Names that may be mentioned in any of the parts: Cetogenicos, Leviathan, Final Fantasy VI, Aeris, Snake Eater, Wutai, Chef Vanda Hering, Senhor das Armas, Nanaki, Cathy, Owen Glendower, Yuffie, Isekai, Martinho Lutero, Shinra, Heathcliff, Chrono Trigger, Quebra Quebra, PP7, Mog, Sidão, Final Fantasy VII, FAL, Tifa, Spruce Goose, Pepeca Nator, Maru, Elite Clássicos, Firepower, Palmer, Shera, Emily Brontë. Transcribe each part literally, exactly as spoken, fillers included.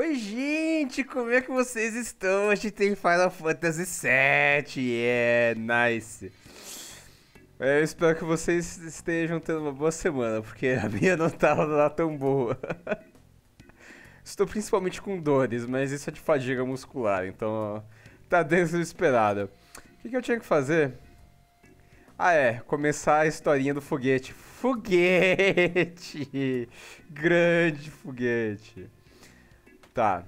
Oi gente, como é que vocês estão? Hoje tem Final Fantasy sete, é yeah, nice. Eu espero que vocês estejam tendo uma boa semana, porque a minha não tava lá tão boa. Estou principalmente com dores, mas isso é de fadiga muscular, então tá dentro do esperado. O que, que eu tinha que fazer? Ah é, começar a historinha do foguete. Foguete! Grande foguete. Tá.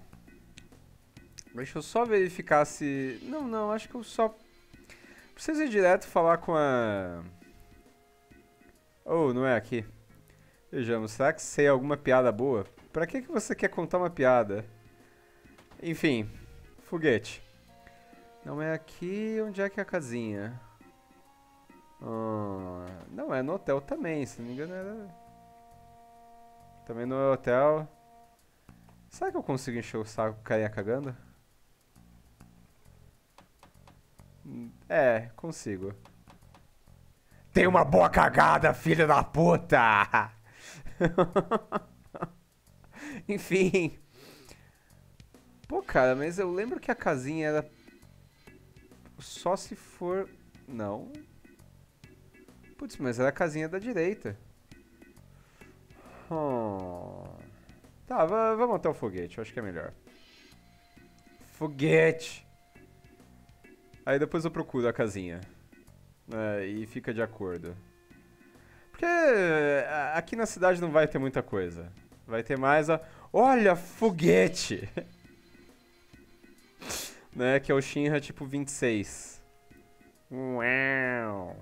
Deixa eu só verificar se... Não, não, acho que eu só... Preciso ir direto falar com a... Oh, não é aqui. Vejamos, será que sei alguma piada boa? Pra que que você quer contar uma piada? Enfim, foguete. Não é aqui, onde é que é a casinha? Hum, não, é no hotel também, se não me engano era... Também no hotel... Será que eu consigo encher o saco com o carinha cagando? É, consigo. Tem uma boa cagada, filho da puta! Enfim. Pô, cara, mas eu lembro que a casinha era... Só se for... Não. Putz, mas era a casinha da direita. Oh... Tá, vamos até o foguete, eu acho que é melhor. Foguete! Aí depois eu procuro a casinha. É, e fica de acordo. Porque aqui na cidade não vai ter muita coisa. Vai ter mais a... Olha, foguete! Né, que é o Shinra tipo vinte e seis. Uau!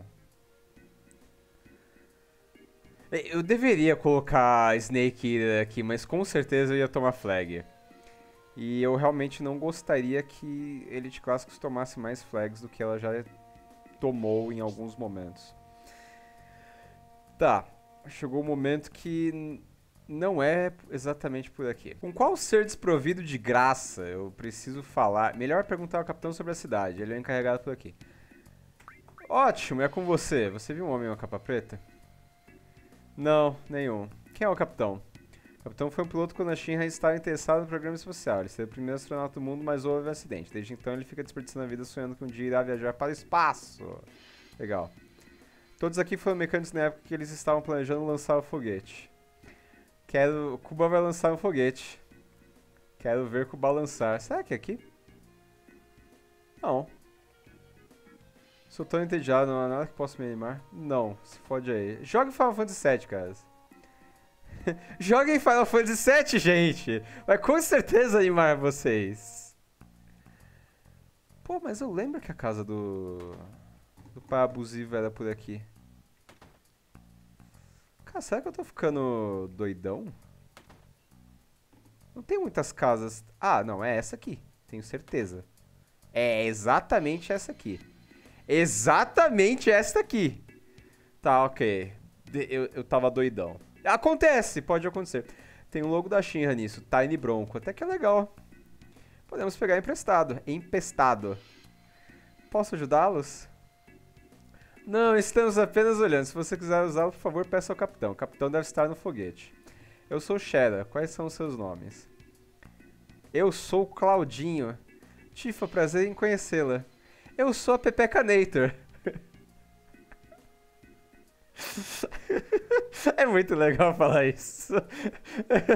Eu deveria colocar Snake Eater aqui, mas com certeza eu ia tomar flag. E eu realmente não gostaria que Elite Clássicos tomasse mais flags do que ela já tomou em alguns momentos. Tá, chegou o momento que não é exatamente por aqui. Com qual ser desprovido de graça eu preciso falar? Melhor perguntar ao capitão sobre a cidade, ele é encarregado por aqui. Ótimo, é com você. Você viu um homem com uma capa preta? Não, nenhum. Quem é o capitão? O capitão foi um piloto quando a Shinra estava interessada no programa espacial. Ele foi o primeiro astronauta do mundo, mas houve um acidente. Desde então ele fica desperdiçando a vida sonhando que um dia irá viajar para o espaço. Legal. Todos aqui foram mecânicos na época que eles estavam planejando lançar o foguete. Quero... Cuba vai lançar um foguete. Quero ver Cuba lançar. Será que é aqui? Não. Sou tão entediado, não há nada que possa me animar. Não, se fode aí. Joga em Final Fantasy sete, cara. Joga em Final Fantasy sete, gente! Vai com certeza animar vocês. Pô, mas eu lembro que a casa do... do pai abusivo era por aqui. Cara, será que eu tô ficando doidão? Não tem muitas casas... Ah, não, é essa aqui. Tenho certeza. É exatamente essa aqui. Exatamente esta aqui. Tá, ok. Eu, eu tava doidão. Acontece, pode acontecer. Tem um logo da Shinra nisso, Tiny Bronco. Até que é legal. Podemos pegar emprestado. Empestado. Posso ajudá-los? Não, estamos apenas olhando. Se você quiser usá-lo, por favor, peça ao capitão. O capitão deve estar no foguete. Eu sou Shera. Quais são os seus nomes? Eu sou Claudinho. Tifa, prazer em conhecê-la. Eu sou a Pepeca Nator. É muito legal falar isso.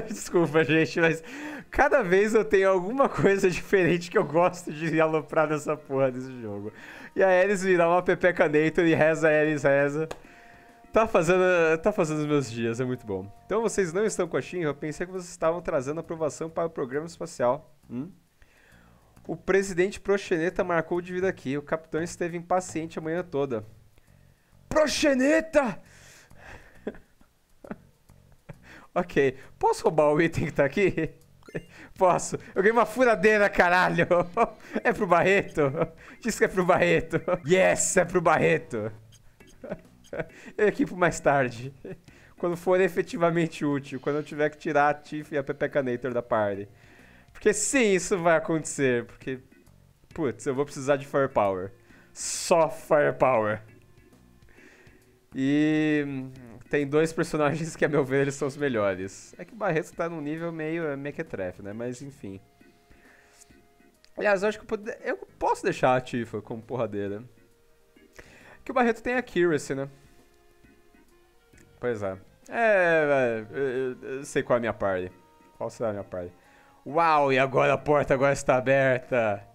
Desculpa, gente, mas cada vez eu tenho alguma coisa diferente que eu gosto de aloprar nessa porra desse jogo. E a Alice virar uma Pepeca Nator e reza, Alice reza. Tá fazendo, tá fazendo os meus dias, é muito bom. Então vocês não estão com a Shinra? Eu pensei que vocês estavam trazendo aprovação para o programa espacial. Hum? O presidente Proxeneta marcou de vida aqui. O capitão esteve impaciente a manhã toda. Proxeneta! Ok. Posso roubar o item que tá aqui? Posso. Eu ganhei uma furadeira, caralho. É pro Barreto? Diz que é pro Barreto. Yes, é pro Barreto. Eu equipo mais tarde. Quando for efetivamente útil. Quando eu tiver que tirar a Tifa e a Pepeca Nator da party. Porque sim, isso vai acontecer, porque... Putz, eu vou precisar de Firepower. Só Firepower. E... Tem dois personagens que, a meu ver, eles são os melhores. É que o Barreto tá num nível meio mequetrefe, né? Mas, enfim. Aliás, eu acho que eu, pode... eu posso deixar a Tifa como porradeira. Que o Barreto tem accuracy, né? Pois é. É, eu, eu sei qual é a minha party. Qual será a minha party? Uau, e agora a porta agora está aberta.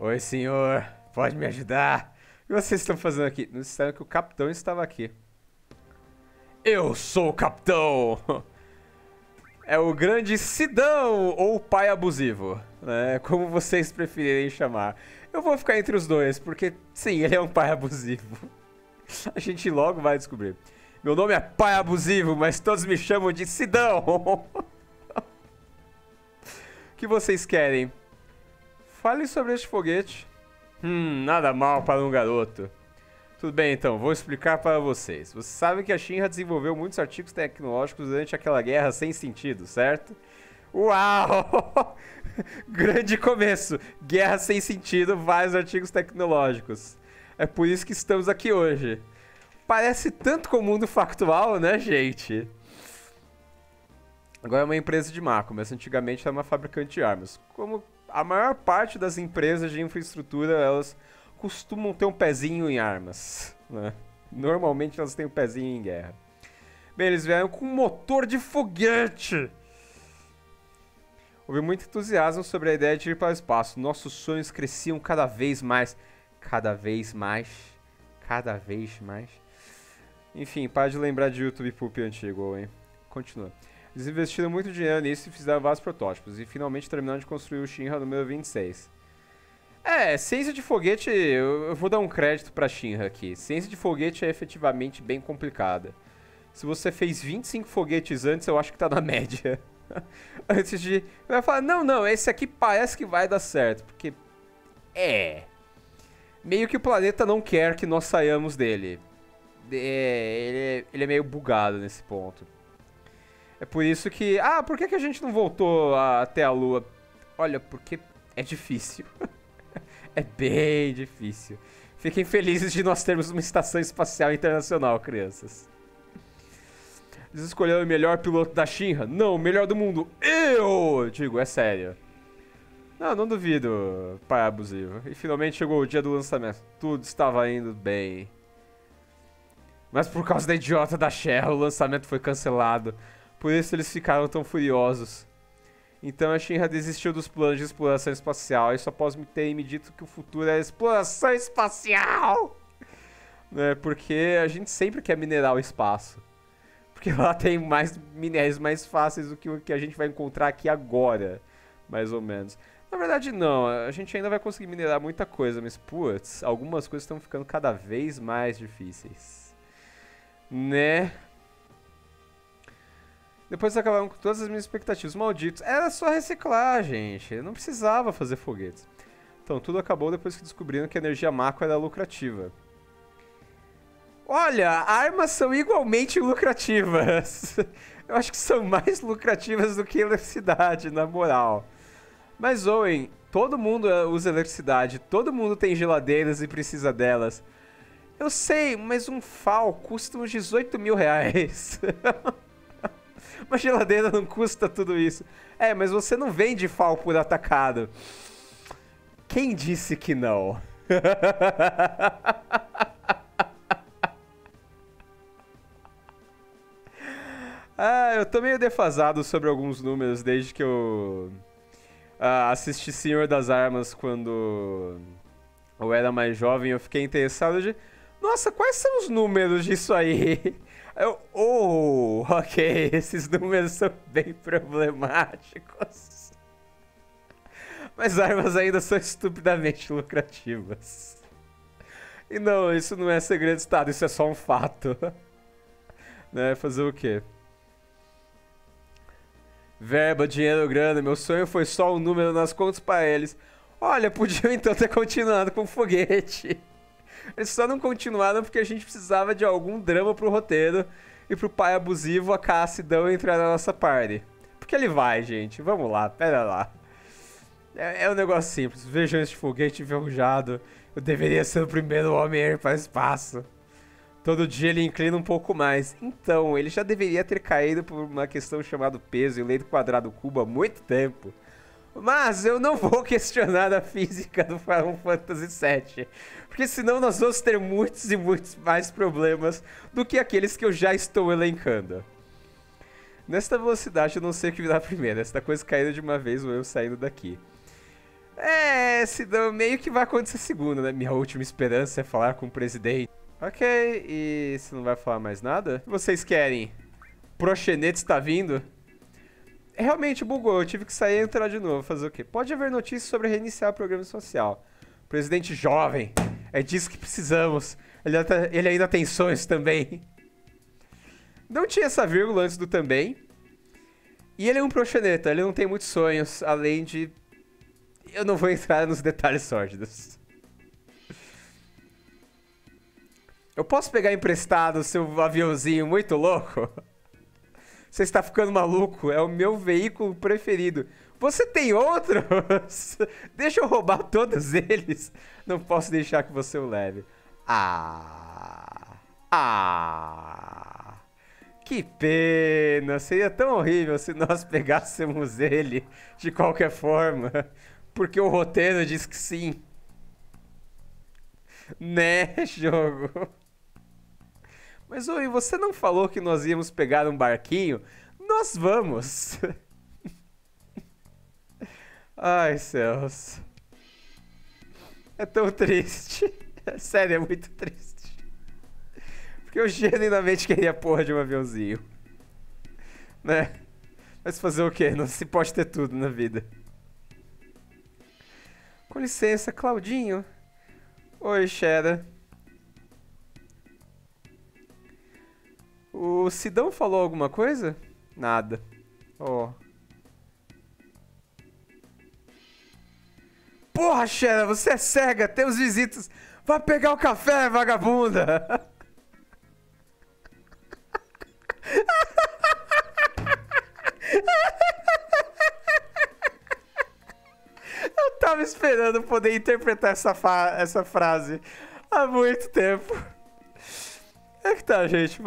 Oi, senhor. Pode me ajudar? O que vocês estão fazendo aqui? Não disseram que o capitão estava aqui. Eu sou o capitão! É o grande Sidão, ou pai abusivo, né? Como vocês preferirem chamar. Eu vou ficar entre os dois, porque sim, ele é um pai abusivo. A gente logo vai descobrir. Meu nome é pai abusivo, mas todos me chamam de Sidão. O que vocês querem? Fale sobre este foguete. Hum, nada mal para um garoto. Tudo bem, então, vou explicar para vocês. Você sabe que a Shinra desenvolveu muitos artigos tecnológicos durante aquela guerra sem sentido, certo? Uau! Grande começo! Guerra sem sentido, vários artigos tecnológicos. É por isso que estamos aqui hoje. Parece tanto com o mundo factual, né, gente? Agora é uma empresa de macro, mas antigamente era uma fabricante de armas. Como a maior parte das empresas de infraestrutura, elas costumam ter um pezinho em armas, né? Normalmente elas têm um pezinho em guerra. Bem, eles vieram com um motor de foguete! Houve muito entusiasmo sobre a ideia de ir para o espaço. Nossos sonhos cresciam cada vez mais. Cada vez mais. Cada vez mais. Enfim, para de lembrar de YouTube Poop antigo, hein? Continua. Eles investiram muito dinheiro nisso e fizeram vários protótipos. E finalmente terminaram de construir o Shinra número vinte e seis. É, ciência de foguete, eu, eu vou dar um crédito pra Shinra aqui. Ciência de foguete é efetivamente bem complicada. Se você fez vinte e cinco foguetes antes, eu acho que tá na média. Antes de... vai falar, não, não, esse aqui parece que vai dar certo. Porque... é... meio que o planeta não quer que nós saiamos dele. É, ele, é, ele é meio bugado nesse ponto. É por isso que... ah, por que, que a gente não voltou a, até a Lua? Olha, porque é difícil. É bem difícil. Fiquem felizes de nós termos uma estação espacial internacional, crianças. Eles escolheram o melhor piloto da Shinra? Não, o melhor do mundo. Eu! Digo, é sério. Não, não duvido, pai abusivo. E finalmente chegou o dia do lançamento. Tudo estava indo bem. Mas por causa da idiota da Shera, o lançamento foi cancelado. Por isso eles ficaram tão furiosos. Então a Shinra desistiu dos planos de exploração espacial, e só após me terem me dito que o futuro era exploração espacial! Né? Porque a gente sempre quer minerar o espaço. Porque lá tem mais minérios mais fáceis do que o que a gente vai encontrar aqui agora, mais ou menos. Na verdade não, a gente ainda vai conseguir minerar muita coisa, mas putz, algumas coisas estão ficando cada vez mais difíceis. Né? Depois acabaram com todas as minhas expectativas. Malditos. Era só reciclar, gente. Não precisava fazer foguetes. Então, tudo acabou depois que descobriram que a energia macro era lucrativa. Olha, armas são igualmente lucrativas. Eu acho que são mais lucrativas do que eletricidade, na moral. Mas, Owen, todo mundo usa eletricidade. Todo mundo tem geladeiras e precisa delas. Eu sei, mas um F A L custa uns dezoito mil reais. Uma geladeira não custa tudo isso. É, mas você não vende F A L por atacado. Quem disse que não? Ah, eu tô meio defasado sobre alguns números desde que eu ah, assisti Senhor das Armas quando eu era mais jovem. Eu fiquei interessado de... nossa, quais são os números disso aí? Eu, oh, ok, esses números são bem problemáticos. Mas armas ainda são estupidamente lucrativas. E não, isso não é segredo de Estado, isso é só um fato. Né, fazer o quê? Verba, dinheiro, grana, meu sonho foi só um número nas contas para eles. Olha, podiam então ter continuado com o foguete. Eles só não continuaram porque a gente precisava de algum drama pro roteiro e pro pai abusivo, a Cassidão, entrar na nossa party. Porque ele vai, gente. Vamos lá, pera lá. É, é um negócio simples. Vejam este foguete enferrujado. Eu deveria ser o primeiro homem a ir para o espaço. Todo dia ele inclina um pouco mais. Então, ele já deveria ter caído por uma questão chamada peso e lei do quadrado cubo há muito tempo. Mas eu não vou questionar a física do Final Fantasy sete, porque senão nós vamos ter muitos e muitos mais problemas do que aqueles que eu já estou elencando. Nesta velocidade eu não sei o que me dá primeiro, essa coisa caindo de uma vez ou eu saindo daqui. É, senão meio que vai acontecer segunda, né? Minha última esperança é falar com o presidente. Ok, e você não vai falar mais nada? O que vocês querem? Proxeneta está vindo? Realmente bugou, eu tive que sair e entrar de novo. Fazer o quê? Pode haver notícias sobre reiniciar o programa social. Presidente jovem, é disso que precisamos. Ele, até, ele ainda tem sonhos também. Não tinha essa vírgula antes do também. E ele é um proxeneta, ele não tem muitos sonhos, além de... Eu não vou entrar nos detalhes sórdidos. Eu posso pegar emprestado o seu aviãozinho muito louco? Você está ficando maluco? É o meu veículo preferido. Você tem outros? Deixa eu roubar todos eles. Não posso deixar que você o leve. Ah... Ah... Que pena. Seria tão horrível se nós pegássemos ele de qualquer forma. Porque o roteiro diz que sim. Né, jogo? Mas, oi, você não falou que nós íamos pegar um barquinho? Nós vamos! Ai, céus. É tão triste. Sério, é muito triste. Porque eu genuinamente queria a porra de um aviãozinho. Né? Mas fazer o quê? Não se pode ter tudo na vida. Com licença, Claudinho. Oi, Shera. O Sidão falou alguma coisa? Nada. Ó. Oh. Porra, Shera, você é cega, temos visitas. Vai pegar o café, vagabunda! Eu tava esperando poder interpretar essa, essa frase há muito tempo. É que tá, gente.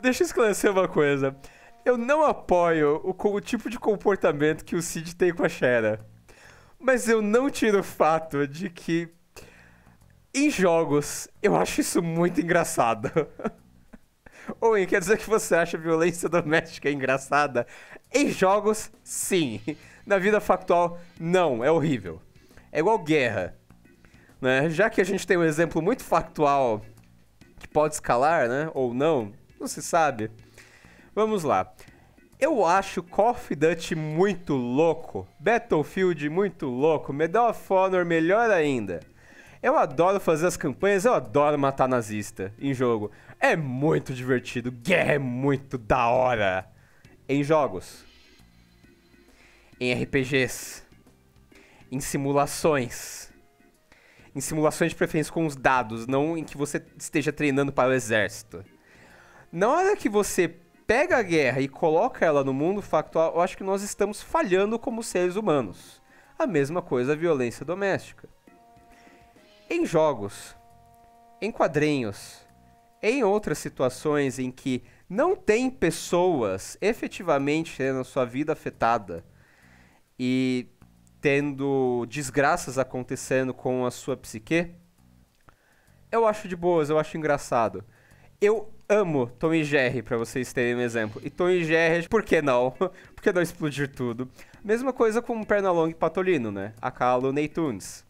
Deixa eu esclarecer uma coisa. Eu não apoio o, o tipo de comportamento que o Cid tem com a Shera. Mas eu não tiro o fato de que... Em jogos, eu acho isso muito engraçado. Owen, quer dizer que você acha violência doméstica engraçada? Em jogos, sim. Na vida factual, não. É horrível. É igual guerra. Né? Já que a gente tem um exemplo muito factual... que pode escalar, né? Ou não. Não se sabe. Vamos lá. Eu acho Call of Duty muito louco. Battlefield muito louco. Medal of Honor melhor ainda. Eu adoro fazer as campanhas. Eu adoro matar nazista em jogo. É muito divertido. Guerra é muito da hora. Em jogos. Em R P Gs. Em simulações. Em simulações de preferência com os dados, não em que você esteja treinando para o exército. Na hora que você pega a guerra e coloca ela no mundo factual, eu acho que nós estamos falhando como seres humanos. A mesma coisa a violência doméstica. Em jogos, em quadrinhos, em outras situações em que não tem pessoas efetivamente tendo a sua vida afetada e... tendo desgraças acontecendo com a sua psique, eu acho de boas, eu acho engraçado. Eu amo Tom e Jerry, pra vocês terem um exemplo. E Tom e Jerry, por que não? Por que não explodir tudo? Mesma coisa com Pernalonga e Patolino, né? A Looney Tunes.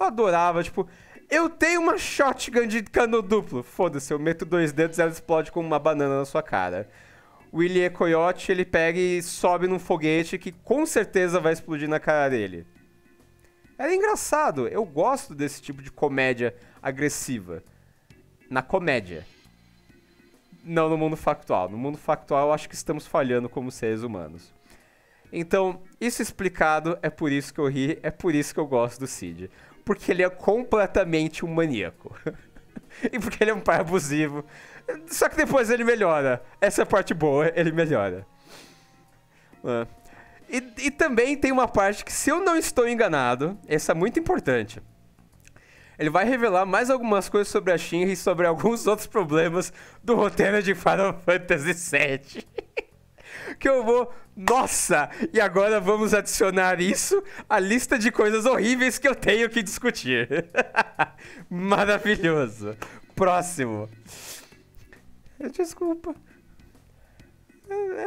Eu adorava, tipo... Eu tenho uma shotgun de cano duplo. Foda-se, eu meto dois dedos e ela explode com uma banana na sua cara. O Willy Coyote, ele pega e sobe num foguete que com certeza vai explodir na cara dele. Era engraçado. Eu gosto desse tipo de comédia agressiva. Na comédia. Não no mundo factual. No mundo factual, eu acho que estamos falhando como seres humanos. Então, isso explicado, é por isso que eu ri, é por isso que eu gosto do Cid. Porque ele é completamente um maníaco. E porque ele é um pai abusivo. Só que depois ele melhora. Essa é a parte boa, ele melhora. Uh. E, e também tem uma parte que, se eu não estou enganado, essa é muito importante. ele vai revelar mais algumas coisas sobre a Shinra e sobre alguns outros problemas do roteiro de Final Fantasy sete. Que eu vou... Nossa! E agora vamos adicionar isso à lista de coisas horríveis que eu tenho que discutir. Maravilhoso. Próximo. Desculpa.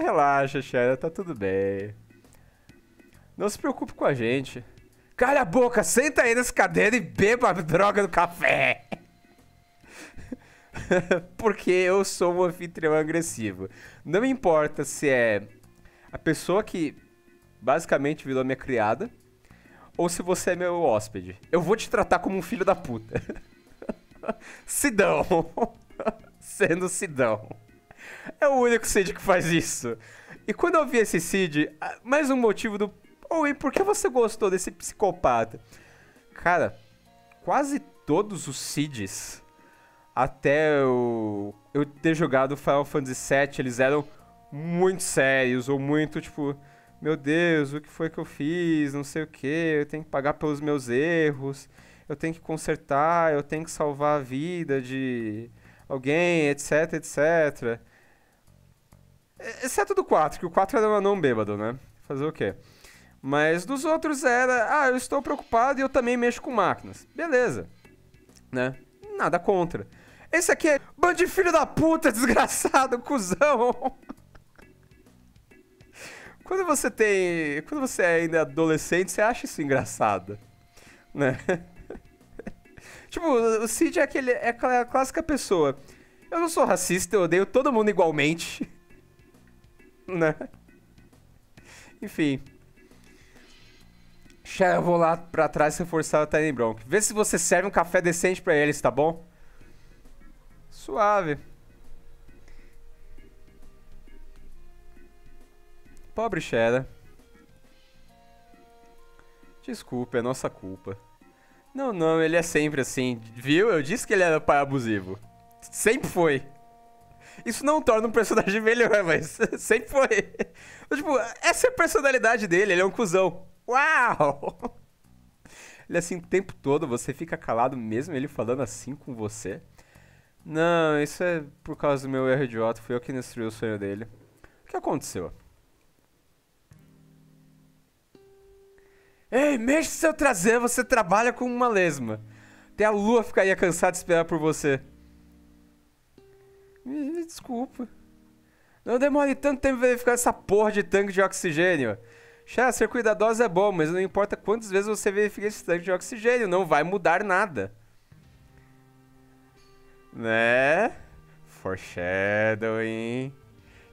Relaxa, Shera, tá tudo bem. Não se preocupe com a gente. Cala a boca, senta aí nessa cadeira e beba a droga do café. Porque eu sou um anfitrião agressivo. Não importa se é a pessoa que basicamente virou minha criada ou se você é meu hóspede. Eu vou te tratar como um filho da puta. Sidão. Sendo Sidão. É o único Cid que faz isso. E quando eu vi esse Cid, mais um motivo do... Oh, e por que você gostou desse psicopata? Cara, quase todos os Cids... Até eu, eu ter jogado Final Fantasy sete, eles eram muito sérios, ou muito tipo, meu Deus, o que foi que eu fiz, não sei o que, eu tenho que pagar pelos meus erros, eu tenho que consertar, eu tenho que salvar a vida de alguém, etc, etcétera. Exceto do quatro, que o quatro era um anão bêbado, né? Fazer o quê? Mas dos outros era, ah, eu estou preocupado e eu também mexo com máquinas. Beleza, né? Nada contra. Esse aqui é bando de filho da puta, desgraçado, cuzão. Quando você tem... Quando você é ainda adolescente, você acha isso engraçado, né? Tipo, o Cid é, aquele, é a clássica pessoa. Eu não sou racista, eu odeio todo mundo igualmente. Né? Enfim. Shera, eu vou lá pra trás reforçar o Tiny Bronco. Vê se você serve um café decente pra eles, tá bom? Suave. Pobre Shera. Desculpa, é nossa culpa. Não, não, ele é sempre assim. Viu? Eu disse que ele era pai abusivo. Sempre foi. Isso não torna um personagem melhor, mas sempre foi. Tipo, essa é a personalidade dele, ele é um cuzão. Uau! Ele é assim o tempo todo, você fica calado mesmo ele falando assim com você. Não, isso é por causa do meu erro idiota, fui eu que destruí o sonho dele. O que aconteceu? Ei, mexe seu traseiro, você trabalha como uma lesma. Até a lua ficaria cansada de esperar por você. Me, me desculpa. Não demore tanto tempo verificar essa porra de tanque de oxigênio. Shera, ser cuidadosa é bom, mas não importa quantas vezes você verifica esse tanque de oxigênio, não vai mudar nada. Né? Foreshadowing.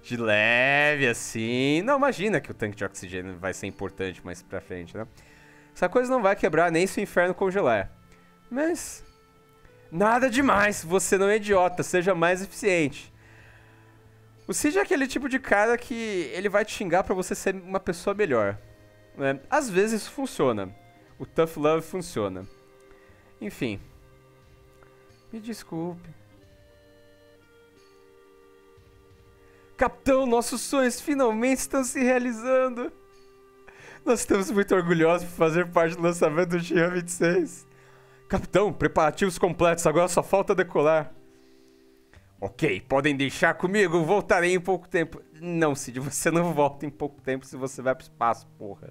De leve, assim. Não, imagina que o tanque de oxigênio vai ser importante mais pra frente, né? Essa coisa não vai quebrar nem se o inferno congelar. Mas... Nada demais, você não é idiota, seja mais eficiente. O Cid é aquele tipo de cara que ele vai te xingar pra você ser uma pessoa melhor, né? Às vezes isso funciona. O Tough Love funciona. Enfim. Me desculpe. Capitão, nossos sonhos finalmente estão se realizando. Nós estamos muito orgulhosos por fazer parte do lançamento do Shinra vinte e seis. Capitão, preparativos completos, agora só falta decolar. Ok, podem deixar comigo, voltarei em pouco tempo. Não, Cid, você não volta em pouco tempo se você vai pro espaço, porra.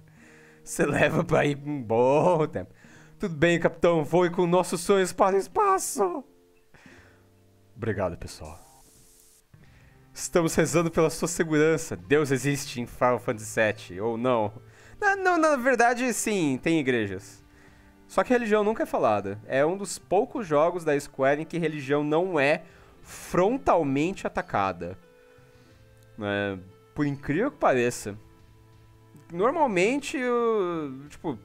Você leva pra ir um bom tempo. Tudo bem, capitão, voe com nossos sonhos para o espaço. Obrigado, pessoal. Estamos rezando pela sua segurança. Deus existe em Final Fantasy sete, ou não. Não, não, na verdade, sim, tem igrejas. Só que religião nunca é falada. É um dos poucos jogos da Square em que religião não é... frontalmente atacada, né? Por incrível que pareça. Normalmente, eu, tipo,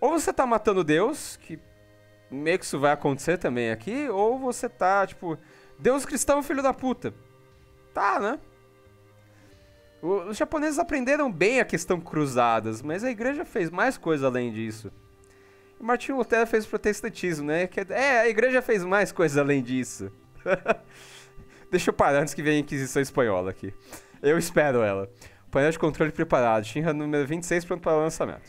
ou você tá matando Deus, que meio que isso vai acontecer também aqui, ou você tá, tipo, Deus cristão, filho da puta. Tá, né? Os japoneses aprenderam bem a questão cruzadas, mas a igreja fez mais coisa além disso. E Martinho Lutero fez protestantismo, né? É, a igreja fez mais coisa além disso. Deixa eu parar antes que venha a Inquisição Espanhola aqui. Eu espero ela. Painel de controle preparado. Shinra número vinte e seis pronto para o lançamento.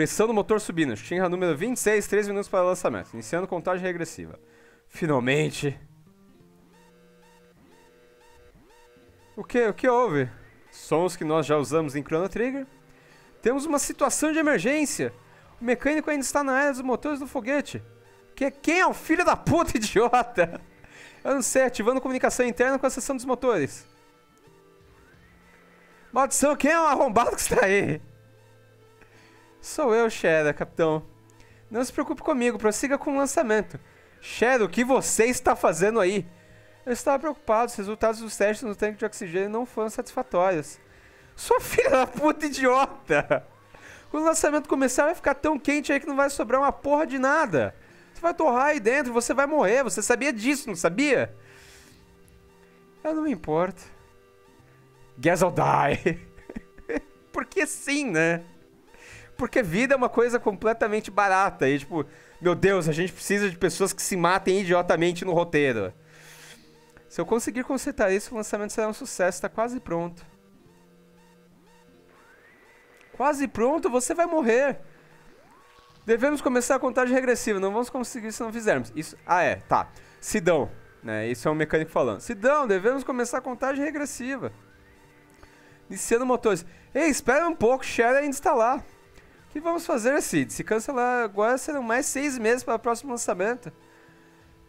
Pressão do motor subindo. Shinra número vinte e seis, três minutos para o lançamento. Iniciando contagem regressiva. Finalmente. O que? O que houve? Sons que nós já usamos em Chrono Trigger. Temos uma situação de emergência. O mecânico ainda está na área dos motores do foguete. Que, quem é o filho da puta idiota? Eu não sei, ativando comunicação interna com a seção dos motores. Maldição, quem é o arrombado que está aí? Sou eu, Shera, capitão. Não se preocupe comigo, prossiga com o lançamento. Shera, o que você está fazendo aí? Eu estava preocupado, os resultados dos testes no tanque de oxigênio não foram satisfatórios. Sua filha da puta idiota! Quando o lançamento começar vai ficar tão quente aí que não vai sobrar uma porra de nada. Você vai torrar aí dentro, você vai morrer, você sabia disso, não sabia? Eu não me importo. Guess I'll die. Porque sim, né? Porque vida é uma coisa completamente barata. E tipo, meu Deus, a gente precisa de pessoas que se matem idiotamente no roteiro. Se eu conseguir consertar isso, o lançamento será um sucesso. Está quase pronto. Quase pronto? Você vai morrer. Devemos começar a contagem regressiva. Não vamos conseguir se não fizermos. Isso... Ah, é. Tá. Sidão. Né? Isso é um mecânico falando. Sidão, devemos começar a contagem regressiva. Iniciando motores. Ei, espera um pouco. Shera ainda está lá. O que vamos fazer, Cid? Se cancelar agora, serão mais seis meses para o próximo lançamento.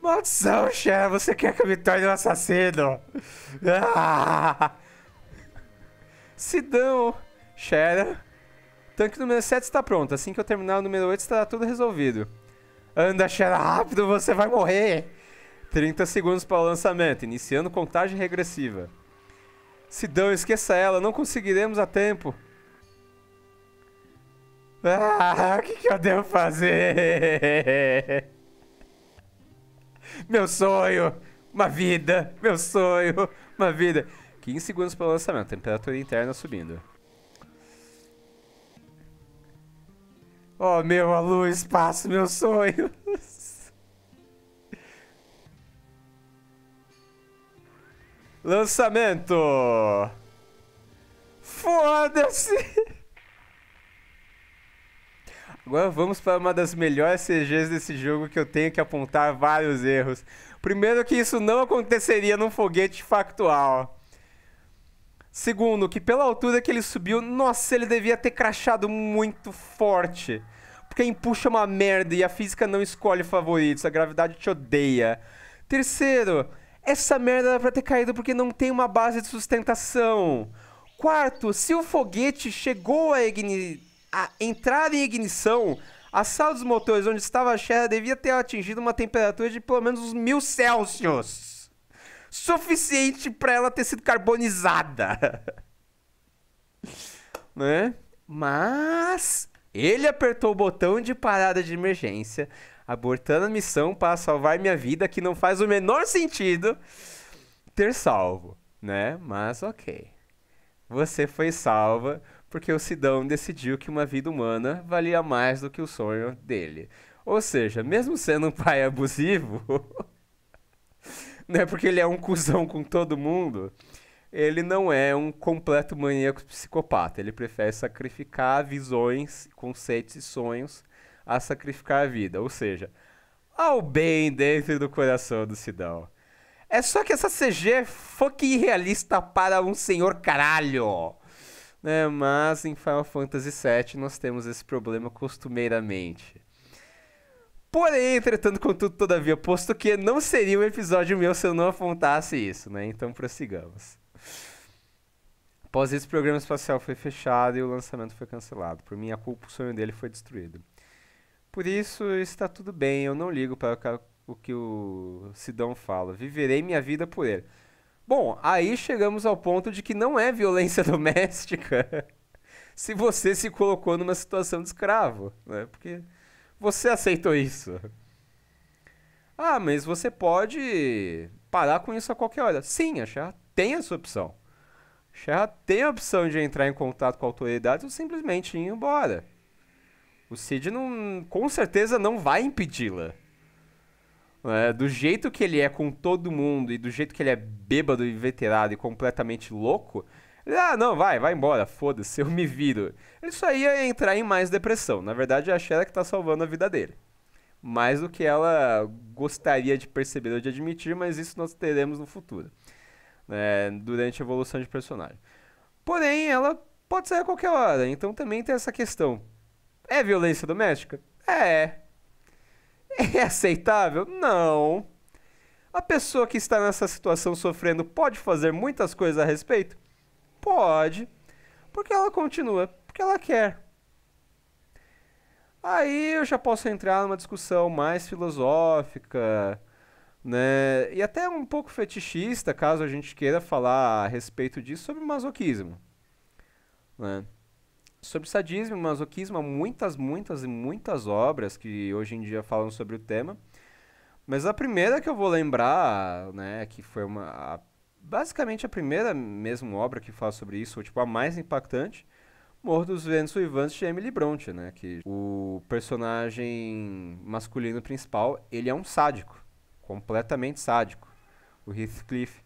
Maldição, Shera! Você quer que eu me torne um assassino? Ah! Sidão! Shera! Tanque número sete está pronto. Assim que eu terminar o número oito, estará tudo resolvido. Anda, Shera, rápido! Você vai morrer! trinta segundos para o lançamento. Iniciando contagem regressiva. Sidão, esqueça ela. Não conseguiremos a tempo. Ah, o que, que eu devo fazer? Meu sonho, uma vida, meu sonho, uma vida. quinze segundos para o lançamento, temperatura interna subindo. Oh, meu, a luz, espaço, meus sonhos. Lançamento. Foda-se. Agora vamos para uma das melhores C Gs desse jogo que eu tenho que apontar vários erros. Primeiro, que isso não aconteceria num foguete factual. Segundo, que pela altura que ele subiu, nossa, ele devia ter crashado muito forte. Porque empuxa uma merda e a física não escolhe favoritos, a gravidade te odeia. Terceiro, essa merda era pra ter caído porque não tem uma base de sustentação. Quarto, se o foguete chegou a ignição... A entrar em ignição, a sala dos motores onde estava a Shera devia ter atingido uma temperatura de pelo menos uns mil Celsius. Suficiente para ela ter sido carbonizada. Né? Mas ele apertou o botão de parada de emergência, abortando a missão para salvar minha vida, que não faz o menor sentido ter salvo, né? Mas ok. Você foi salva. Porque o Sidão decidiu que uma vida humana valia mais do que o sonho dele. Ou seja, mesmo sendo um pai abusivo, não é porque ele é um cuzão com todo mundo, ele não é um completo maníaco psicopata. Ele prefere sacrificar visões, conceitos e sonhos a sacrificar a vida. Ou seja, ao bem dentro do coração do Sidão. É só que essa C G é fucking irrealista para um senhor caralho. Né? Mas em Final Fantasy sete nós temos esse problema costumeiramente. Porém, entretanto, contudo, todavia, posto que não seria um episódio meu se eu não apontasse isso, né? Então prossigamos. Após isso, o programa espacial foi fechado e o lançamento foi cancelado. Por minha culpa, o sonho dele foi destruído. Por isso, está tudo bem, eu não ligo para o que o Sidão fala. Viverei minha vida por ele. Bom, aí chegamos ao ponto de que não é violência doméstica se você se colocou numa situação de escravo, né? Porque você aceitou isso. Ah, mas você pode parar com isso a qualquer hora. Sim, a Shera tem essa opção. A Shera tem a opção de entrar em contato com a autoridade ou simplesmente ir embora. O Cid não, com certeza não vai impedi-la. É, do jeito que ele é com todo mundo e do jeito que ele é bêbado e inveterado e completamente louco, Ah, não, vai, vai embora, foda-se, eu me viro. Isso aí é entrar em mais depressão. Na verdade, é a Shera que tá salvando a vida dele. Mais do que ela gostaria de perceber ou de admitir, mas isso nós teremos no futuro. É, durante a evolução de personagem. Porém, ela pode sair a qualquer hora, então também tem essa questão. É violência doméstica? É. É aceitável? Não. A pessoa que está nessa situação sofrendo pode fazer muitas coisas a respeito? Pode. Porque ela continua, porque ela quer. Aí eu já posso entrar numa discussão mais filosófica, né? E até um pouco fetichista, caso a gente queira falar a respeito disso, sobre masoquismo, né? Sobre sadismo, masoquismo, há muitas, muitas e muitas obras que hoje em dia falam sobre o tema. Mas a primeira que eu vou lembrar, né, que foi uma... A, basicamente a primeira mesmo obra que fala sobre isso, ou tipo a mais impactante, Morro dos Ventos Uivantes de Emily Brontë, né, que o personagem masculino principal, ele é um sádico, completamente sádico, o Heathcliff.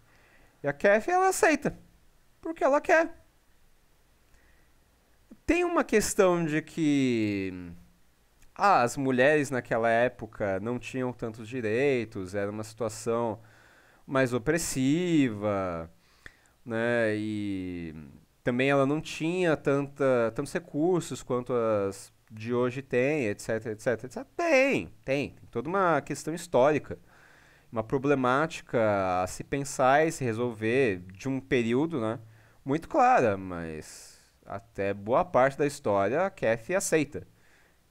E a Cathy, ela aceita, porque ela quer. Tem uma questão de que ah, as mulheres naquela época não tinham tantos direitos, era uma situação mais opressiva, né? E também ela não tinha tanta, tantos recursos quanto as de hoje tem, etc, etc, etcétera. Tem, tem, tem toda uma questão histórica, uma problemática a se pensar e se resolver de um período, né? Muito clara, mas... até boa parte da história a Cathy aceita.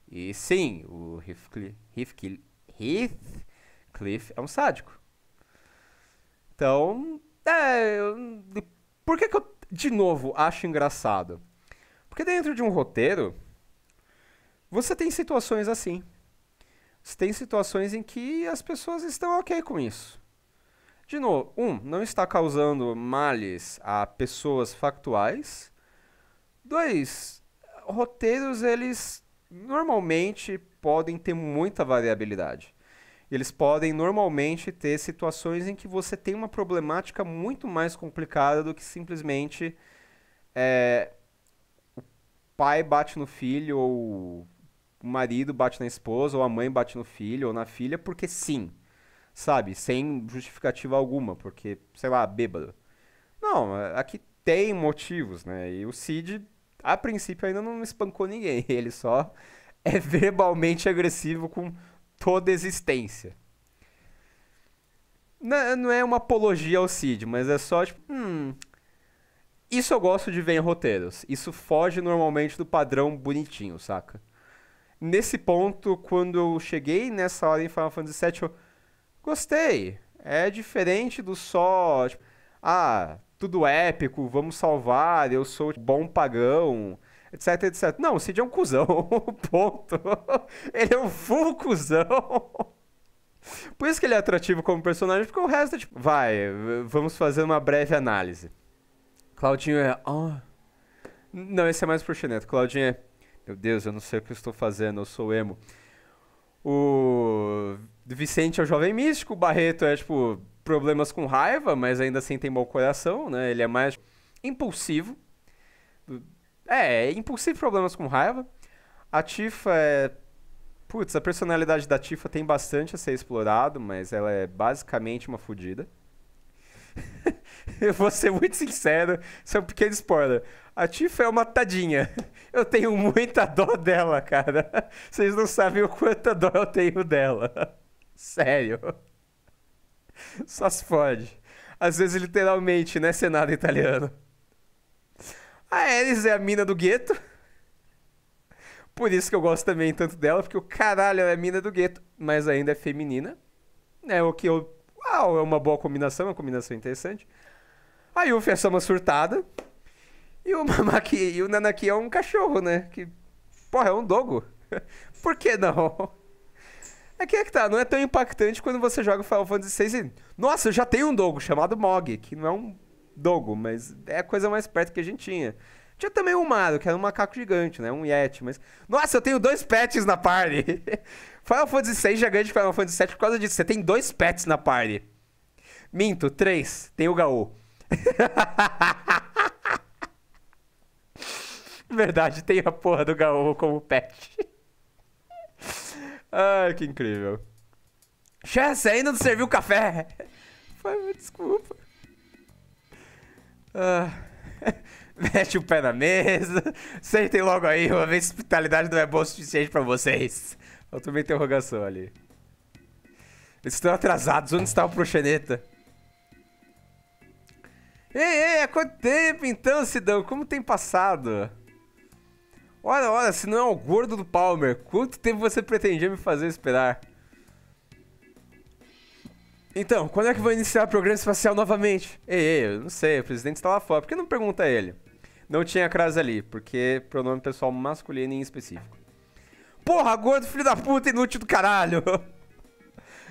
E sim, o Heathcliff, Heathcliff, Heathcliff é um sádico. Então, é, eu, por que que eu, de novo, acho engraçado? Porque dentro de um roteiro, você tem situações assim. Você tem situações em que as pessoas estão ok com isso. De novo, um, não está causando males a pessoas factuais. Dois, roteiros, eles normalmente podem ter muita variabilidade. Eles podem normalmente ter situações em que você tem uma problemática muito mais complicada do que simplesmente é, o pai bate no filho, ou o marido bate na esposa, ou a mãe bate no filho ou na filha, porque sim, sabe? Sem justificativa alguma, porque, sei lá, bêbado. Não, aqui tem motivos, né? E o Cid... a princípio ainda não espancou ninguém, ele só é verbalmente agressivo com toda a existência. Não é uma apologia ao Cid, mas é só tipo... Hum, isso eu gosto de ver em roteiros, isso foge normalmente do padrão bonitinho, saca? Nesse ponto, quando eu cheguei nessa hora em Final Fantasy sete, eu gostei, é diferente do só... Tipo, ah... tudo épico, vamos salvar, eu sou bom pagão, etc, etcétera. Não, o Cid é um cuzão, ponto. Ele é um full cuzão. Por isso que ele é atrativo como personagem, porque o resto é tipo... Vai, vamos fazer uma breve análise. Claudinho é... Oh. Não, esse é mais pro Chineto. Claudinho é... Meu Deus, eu não sei o que eu estou fazendo, eu sou emo. O Vicente é o jovem místico, o Barreto é tipo... problemas com raiva, mas ainda assim tem bom coração, né? Ele é mais impulsivo. É, é impulsivo, problemas com raiva. A Tifa é... Putz, a personalidade da Tifa tem bastante a ser explorado, mas ela é basicamente uma fodida. Eu vou ser muito sincero, isso é um pequeno spoiler. A Tifa é uma tadinha. Eu tenho muita dó dela, cara. Vocês não sabem o quanto dó eu tenho dela. Sério. Só se fode. Às vezes, literalmente, né? Senado italiano. A Ares é a mina do gueto. Por isso que eu gosto também tanto dela, porque o caralho é a mina do gueto, mas ainda é feminina. É o que eu... Uau, é uma boa combinação, é uma combinação interessante. A Yuffie é só uma surtada. E o Mamaki e o Nanaki é um cachorro, né? Que, porra, é um dogo. Por que não? É que é que tá, não é tão impactante quando você joga Final Fantasy seis e... Nossa, eu já tenho um dogo chamado Mog, que não é um dogo, mas é a coisa mais perto que a gente tinha. Tinha também o Maru, que era um macaco gigante, né? Um Yeti, mas... Nossa, eu tenho dois pets na party! Final Fantasy seis já ganha de Final Fantasy sete por causa disso. Você tem dois pets na party. Minto, três. Tem o Gaô. Verdade, tem a porra do Gaô como pet. Ai, que incrível. Chá, você ainda não serviu café? Foi, desculpa. Ah, mete o pé na mesa. Sentem logo aí, uma vez a hospitalidade não é boa o suficiente pra vocês. Faltou uma interrogação ali. Eles estão atrasados. Onde está o proxeneta? Ei, ei, há quanto tempo então, Sidão? Como tem passado? Olha, olha, se não é o gordo do Palmer, quanto tempo você pretendia me fazer esperar? Então, quando é que vou iniciar o programa espacial novamente? Ei, ei, eu não sei, o presidente está lá fora. Por que não pergunta a ele? Não tinha crase ali, porque pronome pessoal masculino em específico. Porra, gordo, filho da puta, inútil do caralho!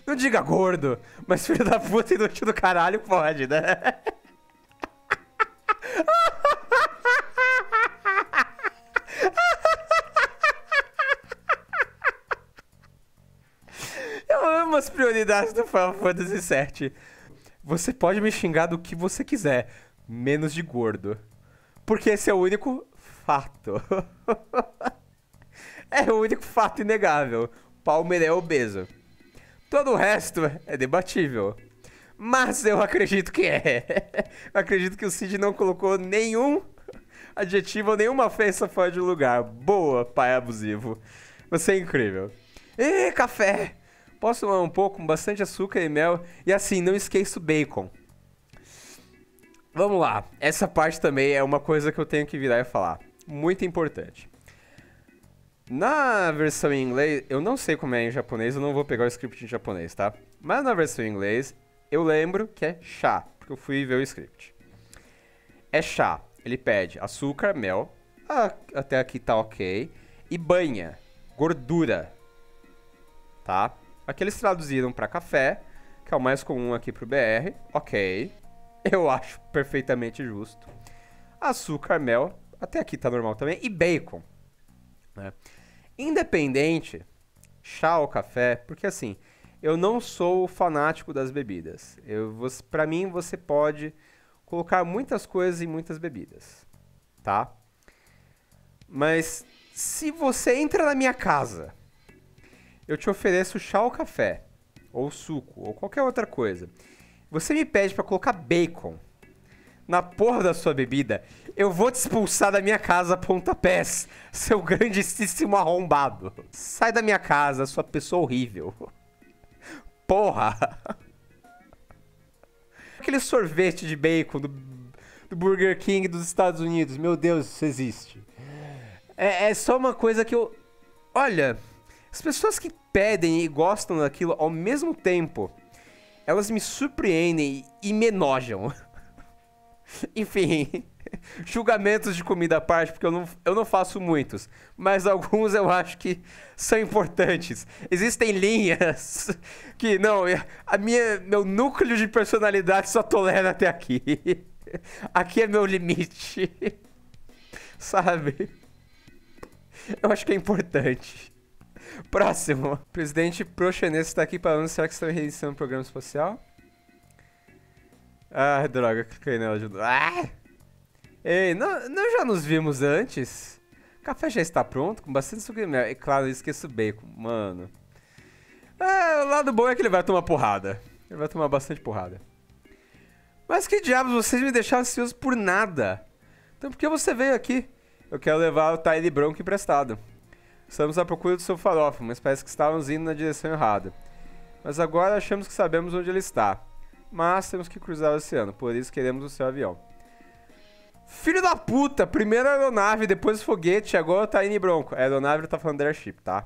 Não diga gordo, mas filho da puta, inútil do caralho pode, né? Eu amo as prioridades do Final Fantasy sete. Você pode me xingar do que você quiser, menos de gordo. Porque esse é o único fato. É o único fato inegável. Palmer é obeso. Todo o resto é debatível. Mas eu acredito que é. Eu acredito que o Cid não colocou nenhum adjetivo ou nenhuma ofensa fora de lugar. Boa, pai abusivo. Você é incrível. Ê, café! Posso tomar um pouco, com bastante açúcar e mel. E assim, não esqueço bacon. Vamos lá. Essa parte também é uma coisa que eu tenho que virar e falar. Muito importante. Na versão em inglês... Eu não sei como é em japonês, eu não vou pegar o script em japonês, tá? Mas na versão em inglês... Eu lembro que é chá, porque eu fui ver o script. É chá. Ele pede açúcar, mel, ah, até aqui tá ok, e banha, gordura, tá? Aqui eles traduziram pra café, que é o mais comum aqui pro B R, ok, eu acho perfeitamente justo. Açúcar, mel, até aqui tá normal também, e bacon, né? Independente, chá ou café, porque assim... Eu não sou fanático das bebidas. Eu, você, pra mim, você pode colocar muitas coisas em muitas bebidas, tá? Mas se você entra na minha casa, eu te ofereço chá ou café, ou suco, ou qualquer outra coisa. Você me pede pra colocar bacon na porra da sua bebida, eu vou te expulsar da minha casa a pontapés, seu grandíssimo arrombado. Sai da minha casa, sua pessoa horrível. Porra! Aquele sorvete de bacon do, do Burger King dos Estados Unidos. Meu Deus, isso existe. É, é só uma coisa que eu... Olha, as pessoas que pedem e gostam daquilo ao mesmo tempo, elas me surpreendem e me enojam. Enfim, julgamentos de comida à parte, porque eu não, eu não faço muitos, mas alguns eu acho que são importantes. Existem linhas que, não, a minha, meu núcleo de personalidade só tolera até aqui. Aqui é meu limite, sabe? Eu acho que é importante. Próximo. O presidente Proxenês está aqui para anunciar que estão reiniciando o programa espacial. Ah, droga, cliquei nela de novo. Ah! Ei, nós já nos vimos antes? O café já está pronto, com bastante suco e mel. E claro, eu esqueço o bacon, mano. É, o lado bom é que ele vai tomar porrada. Ele vai tomar bastante porrada. Mas que diabos, vocês me deixaram ansioso por nada. Então por que você veio aqui? Eu quero levar o Tiny Bronco emprestado. Estamos à procura do seu farófo, mas parece que estávamos indo na direção errada. Mas agora achamos que sabemos onde ele está. Mas temos que cruzar o oceano, por isso queremos o seu avião. Filho da puta, primeiro a aeronave, depois o foguete, agora o Tiny Bronco. A aeronave tá falando do airship, tá?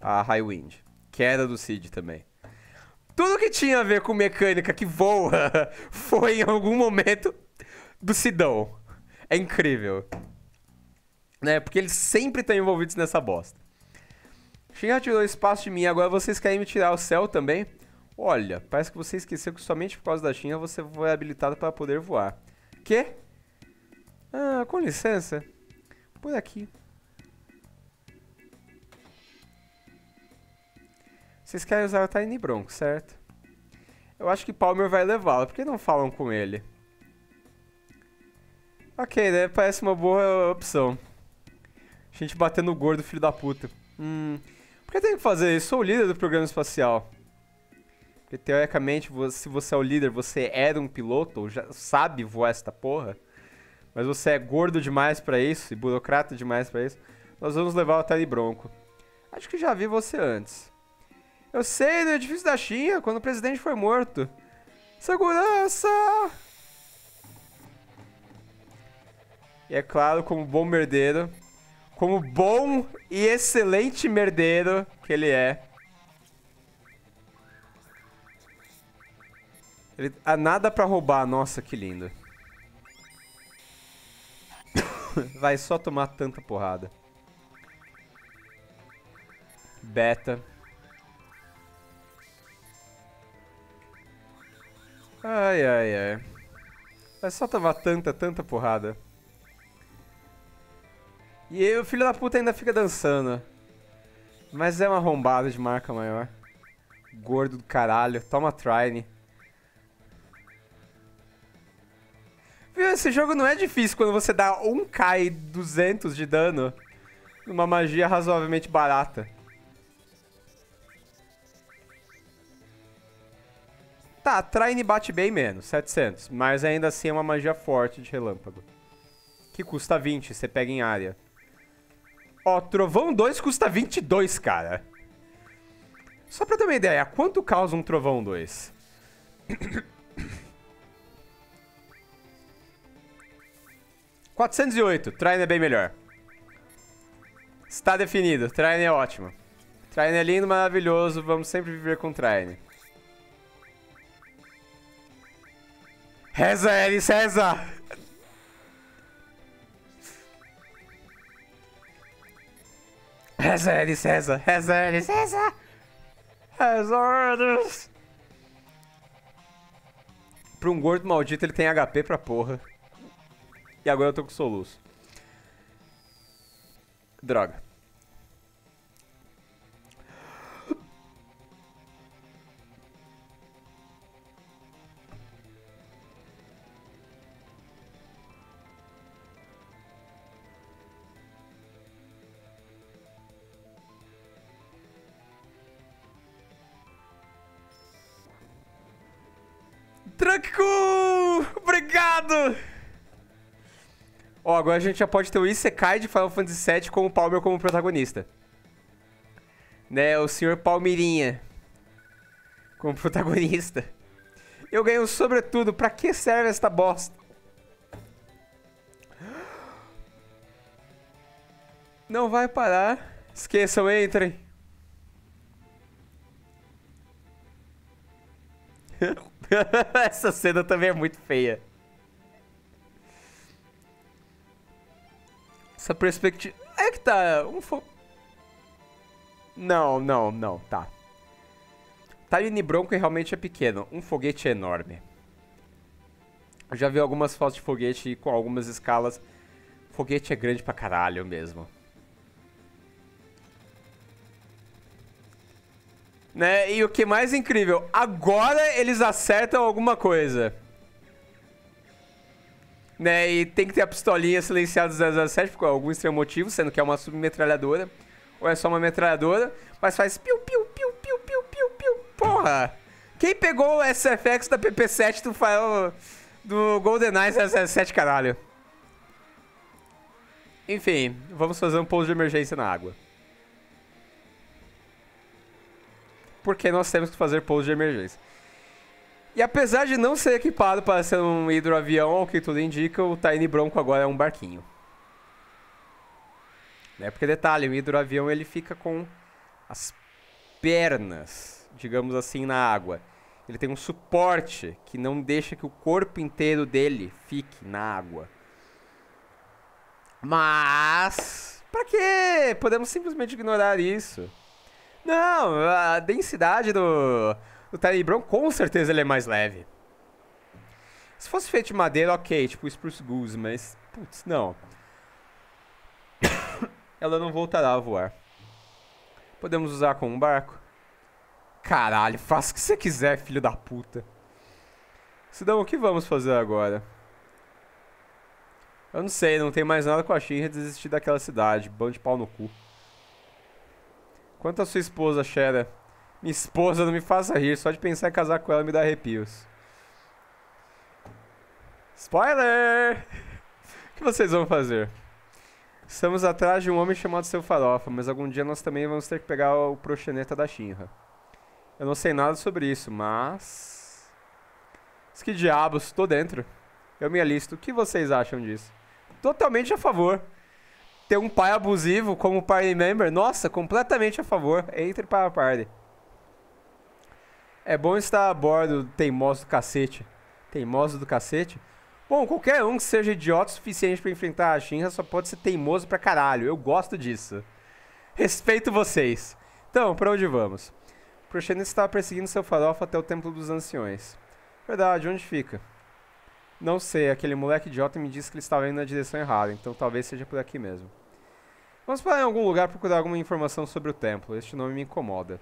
A Highwind, que era do Cid também. Tudo que tinha a ver com mecânica que voa foi em algum momento do Sidão. É incrível, né? Porque eles sempre estão envolvidos nessa bosta. Shinra tirou espaço de mim, agora vocês querem me tirar o céu também? Olha, parece que você esqueceu que somente por causa da Shinra você foi habilitado para poder voar. Quê? Ah, com licença. Por aqui. Vocês querem usar o Tiny Bronco, certo? Eu acho que Palmer vai levá-lo. Por que não falam com ele? Ok, né? Parece uma boa opção. A gente batendo o gordo, filho da puta. Hum. Por que tem que fazer isso? Eu sou o líder do programa espacial. Porque teoricamente, se você é o líder, você era um piloto, ou já sabe voar esta porra. Mas você é gordo demais pra isso e burocrata demais pra isso. Nós vamos levar o Tiny Bronco. Acho que já vi você antes. Eu sei, no edifício da China, quando o presidente foi morto. Segurança! E é claro, como bom merdeiro, como bom e excelente merdeiro que ele é, ele, há nada pra roubar. Nossa, que lindo. Vai só tomar tanta porrada. Beta. Ai, ai, ai. Vai só tomar tanta, tanta porrada. E aí, o filho da puta ainda fica dançando. Mas é uma arrombada de marca maior. Gordo do caralho. Toma Trine. Viu? Esse jogo não é difícil quando você dá um K e duzentos de dano numa magia razoavelmente barata. Tá, a Trine bate bem menos, setecentos, mas ainda assim é uma magia forte de relâmpago. Que custa vinte, você pega em área. Ó, Trovão dois custa vinte e dois, cara. Só pra ter uma ideia, quanto causa um Trovão dois? quatrocentos e oito, Trine é bem melhor. Está definido, Trine é ótimo. Trine é lindo, maravilhoso, vamos sempre viver com Trine. Reza, Elis, reza! Reza, Elis, reza! Reza, Elis, reza! Reza, orders! Pra um gordo maldito, ele tem H P pra porra. E agora eu tô com soluço. Droga. Tranquilo! Obrigado! Ó, oh, agora a gente já pode ter o Isekai de Final Fantasy sete com o Palmer como protagonista. Né, o senhor Palmeirinha como protagonista. Eu ganho sobretudo. Pra que serve esta bosta? Não vai parar. Esqueçam, entrem. Essa cena também é muito feia. Essa perspectiva... É que tá... Um fo... Não, não, não, tá. Tiny Bronco realmente é pequeno. Um foguete é enorme. Eu já vi algumas fotos de foguete com algumas escalas. Foguete é grande pra caralho mesmo. Né? E o que mais incrível, agora eles acertam alguma coisa. Né? E tem que ter a pistolinha silenciada zero zero sete por algum estranho motivo, sendo que é uma submetralhadora. Ou é só uma metralhadora, mas faz piu, piu, piu, piu, piu, piu, piu. Porra! Quem pegou o S F X da P P sete do, Final, do GoldenEye zero zero sete, caralho? Enfim, vamos fazer um pouso de emergência na água. Porque nós temos que fazer pouso de emergência. E apesar de não ser equipado para ser um hidroavião, ao que tudo indica, o Tiny Bronco agora é um barquinho. Né? Porque detalhe, o hidroavião ele fica com as pernas, digamos assim, na água. Ele tem um suporte que não deixa que o corpo inteiro dele fique na água. Mas... pra quê? Podemos simplesmente ignorar isso. Não, a densidade do, do Tiny Bronco, com certeza ele é mais leve. Se fosse feito de madeira, ok, tipo o Spruce Goose, mas... putz, não. Ela não voltará a voar. Podemos usar como um barco. Caralho, faça o que você quiser, filho da puta. Sidão, o que vamos fazer agora? Eu não sei, não tem mais nada com a Shinra, desistir daquela cidade. Bando de pau no cu. Quanto à sua esposa, Shera. Minha esposa, não me faça rir. Só de pensar em casar com ela me dá arrepios. Spoiler! O que vocês vão fazer? Estamos atrás de um homem chamado Seu Farofa, mas algum dia nós também vamos ter que pegar o proxeneta da Shinra. Eu não sei nada sobre isso, mas... Mas que diabos, tô dentro. Eu me alisto. O que vocês acham disso? Totalmente a favor. Ter um pai abusivo como party member, nossa, completamente a favor. Entre para a party. É bom estar a bordo, teimoso do cacete. Teimoso do cacete? Bom, qualquer um que seja idiota o suficiente pra enfrentar a Shinra só pode ser teimoso pra caralho. Eu gosto disso. Respeito vocês. Então, pra onde vamos? O Proxeneta estava perseguindo Seu Farofa até o Templo dos Anciões. Verdade, onde fica? Não sei, aquele moleque idiota me disse que ele estava indo na direção errada, então talvez seja por aqui mesmo. Vamos parar em algum lugar procurar alguma informação sobre o templo. Este nome me incomoda.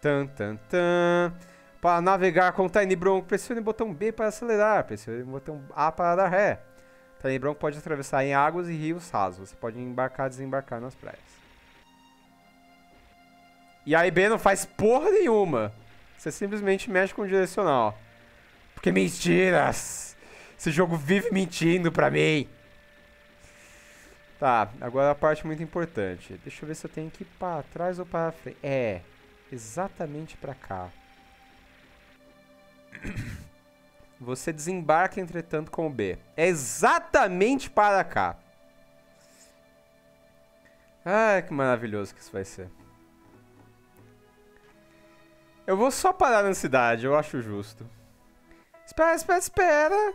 Tan, tan, tan... Para navegar com o Tiny Bronco, pressione o botão B para acelerar, pressione o botão A para dar ré. Tiny Bronco pode atravessar em águas e rios rasos, você pode embarcar e desembarcar nas praias. E a I B não faz porra nenhuma, você simplesmente mexe com o direcional. Porque mentiras, esse jogo vive mentindo pra mim. Tá, agora a parte muito importante, deixa eu ver se eu tenho que ir para trás ou para frente, é, exatamente pra cá. Você desembarca, entretanto, com o B. É exatamente para cá. Ah, que maravilhoso que isso vai ser. Eu vou só parar na cidade, eu acho justo. Espera, espera, espera.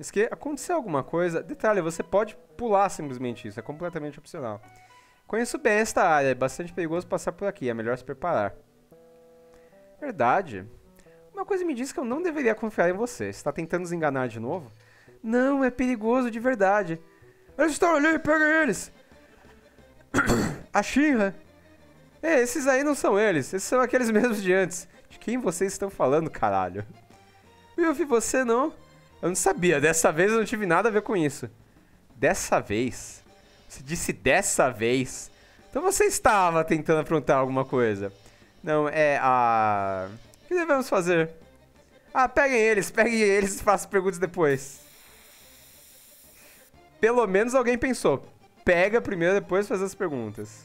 Esque... Aconteceu alguma coisa? Detalhe, você pode pular simplesmente isso, é completamente opcional. Conheço bem esta área, é bastante perigoso passar por aqui, é melhor se preparar. Verdade. Uma coisa me diz que eu não deveria confiar em você. Você está tentando nos enganar de novo? Não, é perigoso de verdade. Eles estão ali, pega eles! A Shinra! É, esses aí não são eles, esses são aqueles mesmos de antes. De quem vocês estão falando, caralho? Yuffie, você não? Eu não sabia, dessa vez eu não tive nada a ver com isso. Dessa vez? Você disse dessa vez? Então você estava tentando aprontar alguma coisa. Não, é a... O que devemos fazer? Ah, peguem eles, peguem eles e façam perguntas depois. Pelo menos alguém pensou. Pega primeiro, depois faz as perguntas.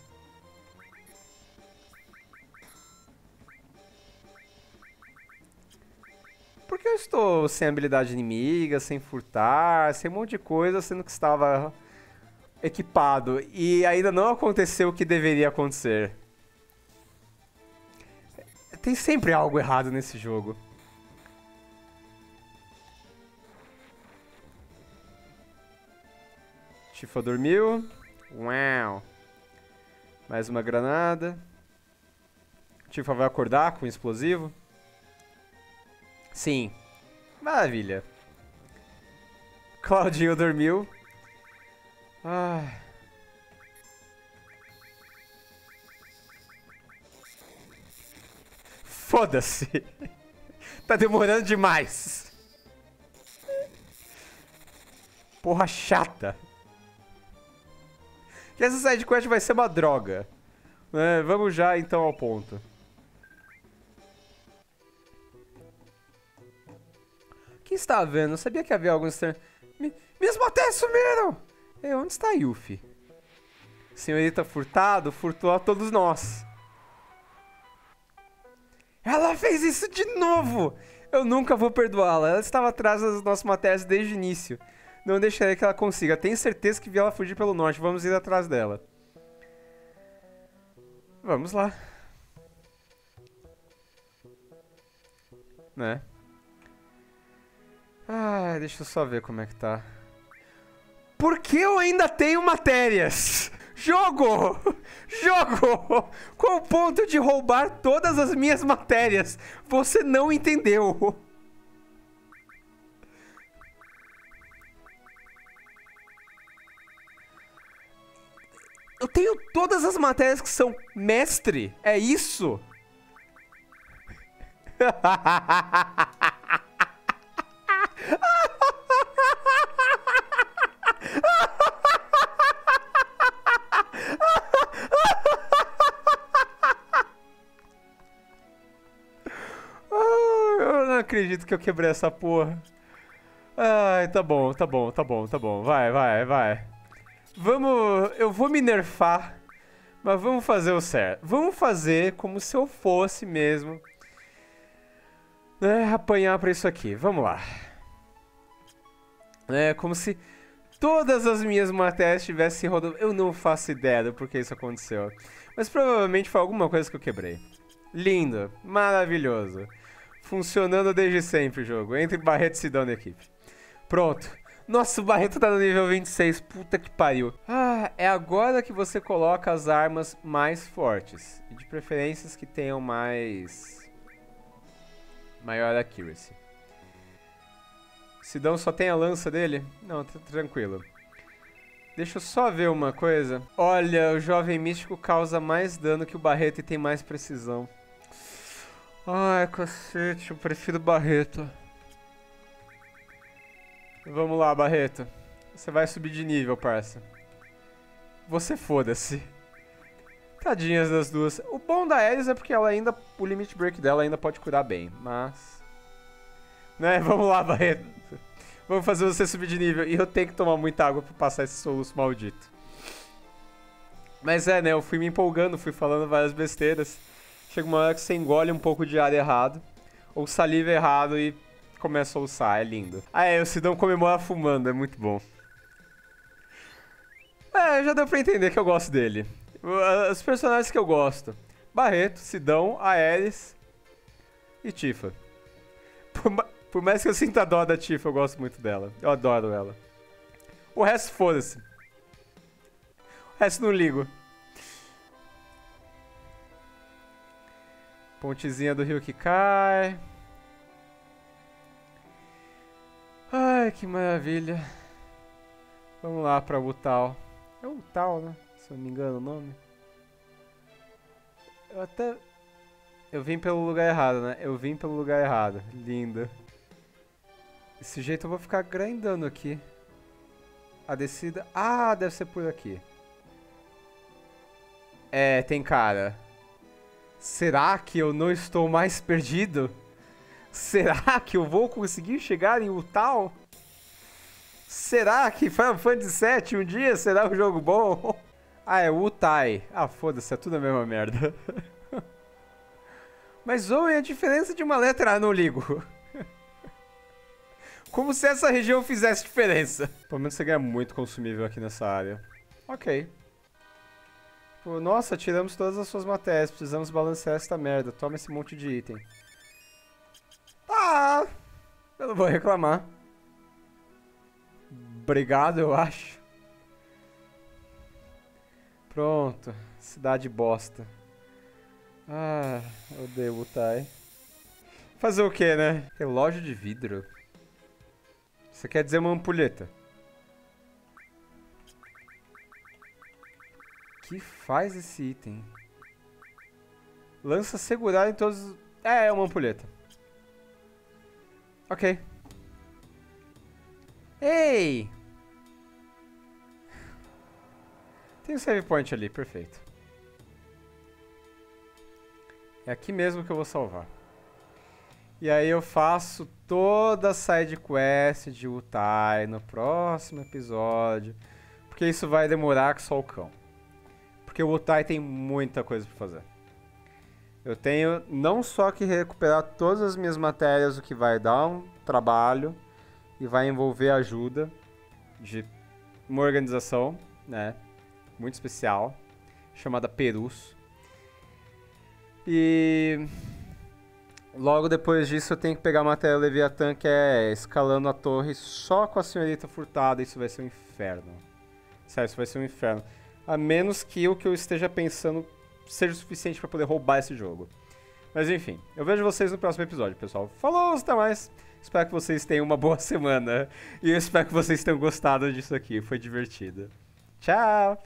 Por que eu estou sem habilidade inimiga, sem furtar, sem um monte de coisa, sendo que estava equipado e ainda não aconteceu o que deveria acontecer? Tem sempre algo errado nesse jogo. Tifa dormiu. Uau. Mais uma granada. Tifa vai acordar com um explosivo. Sim. Maravilha. Claudinho dormiu. Ah... Foda-se. Tá demorando demais. Porra chata. E essa sidequest vai ser uma droga. É, vamos já então ao ponto. O que está havendo? Eu sabia que havia alguns estranhos. Me... Mesmo até sumiram! Ei, onde está a Yuffie? Senhorita Furtado furtou a todos nós. Ela fez isso de novo! Eu nunca vou perdoá-la. Ela estava atrás das nossas matérias desde o início. Não deixarei que ela consiga. Tenho certeza que vi ela fugir pelo norte. Vamos ir atrás dela. Vamos lá. Né? Ah, deixa eu só ver como é que tá. Por que eu ainda tenho matérias? Jogo! Jogo! Com o ponto de roubar todas as minhas matérias. Você não entendeu. Eu tenho todas as matérias que são mestre. É isso? acredito que eu quebrei essa porra. Ai, tá bom, tá bom, tá bom, tá bom. Vai, vai, vai. Vamos... Eu vou me nerfar, mas vamos fazer o certo. Vamos fazer como se eu fosse mesmo, né, apanhar pra isso aqui. Vamos lá. É como se todas as minhas matérias estivessem rodando. Eu não faço ideia do porquê isso aconteceu, mas provavelmente foi alguma coisa que eu quebrei. Lindo, maravilhoso. Funcionando desde sempre o jogo. Entre Barreto e Sidão da equipe. Pronto. Nossa, o Barreto tá no nível vinte e seis. Puta que pariu. Ah, é agora que você coloca as armas mais fortes. E de preferências que tenham mais... maior accuracy. Sidão só tem a lança dele? Não, tá tranquilo. Deixa eu só ver uma coisa. Olha, o jovem místico causa mais dano que o Barreto e tem mais precisão. Ai, cacete, eu prefiro Barreto. Vamos lá, Barreto. Você vai subir de nível, parça. Você foda-se. Tadinhas das duas. O bom da Alice é porque ela ainda... o limit break dela ainda pode curar bem, mas... né, vamos lá, Barreto. Vamos fazer você subir de nível. E eu tenho que tomar muita água pra passar esse soluço maldito. Mas é, né, eu fui me empolgando, fui falando várias besteiras. Chega uma hora que você engole um pouco de ar errado, ou saliva errado e começa a usar, é lindo. Ah é, o Sidão comemora fumando, é muito bom. É, já deu pra entender que eu gosto dele. Os personagens que eu gosto: Barreto, Sidão, Aeris e Tifa. Por, ma por mais que eu sinta dó da Tifa, eu gosto muito dela. Eu adoro ela. O resto, foda-se. O resto não ligo. Pontezinha do rio que cai. Ai, que maravilha. Vamos lá pra Wutai. É Wutai, né? Se eu não me engano o nome. Eu até... eu vim pelo lugar errado, né? Eu vim pelo lugar errado. Linda. Desse jeito eu vou ficar grindando aqui. A descida... ah, deve ser por aqui. É, tem cara. Será que eu não estou mais perdido? Será que eu vou conseguir chegar em Wutai? Será que Final Fantasy sete um dia será um jogo bom? Ah, é Wutai. Ah, foda-se, é tudo a mesma merda. Mas ou é a diferença de uma letra, ah, não ligo. Como se essa região fizesse diferença. Pelo menos você ganha muito consumível aqui nessa área. Ok. Nossa, tiramos todas as suas matérias. Precisamos balancear esta merda. Toma esse monte de item. Ah, eu não vou reclamar. Obrigado, eu acho. Pronto. Cidade bosta. Ah, eu devo estar. Fazer o que, né? Relógio de vidro. Isso quer dizer uma ampulheta. O que faz esse item? Lança segurada em todos... é, é uma ampulheta. Ok. Ei! Tem um save point ali, perfeito. É aqui mesmo que eu vou salvar. E aí eu faço toda a side quest de Wutai no próximo episódio, porque isso vai demorar que só o cão. Porque o Wutai tem muita coisa pra fazer. Eu tenho não só que recuperar todas as minhas matérias, o que vai dar um trabalho e vai envolver ajuda de uma organização, né, muito especial, chamada Perus. E logo depois disso eu tenho que pegar a matéria Leviathan, que é escalando a torre só com a senhorita furtada. Isso vai ser um inferno. Sério, isso vai ser um inferno. A menos que o que eu esteja pensando seja o suficiente para poder roubar esse jogo. Mas enfim, eu vejo vocês no próximo episódio, pessoal. Falou, até mais. Espero que vocês tenham uma boa semana. E eu espero que vocês tenham gostado disso aqui. Foi divertido. Tchau!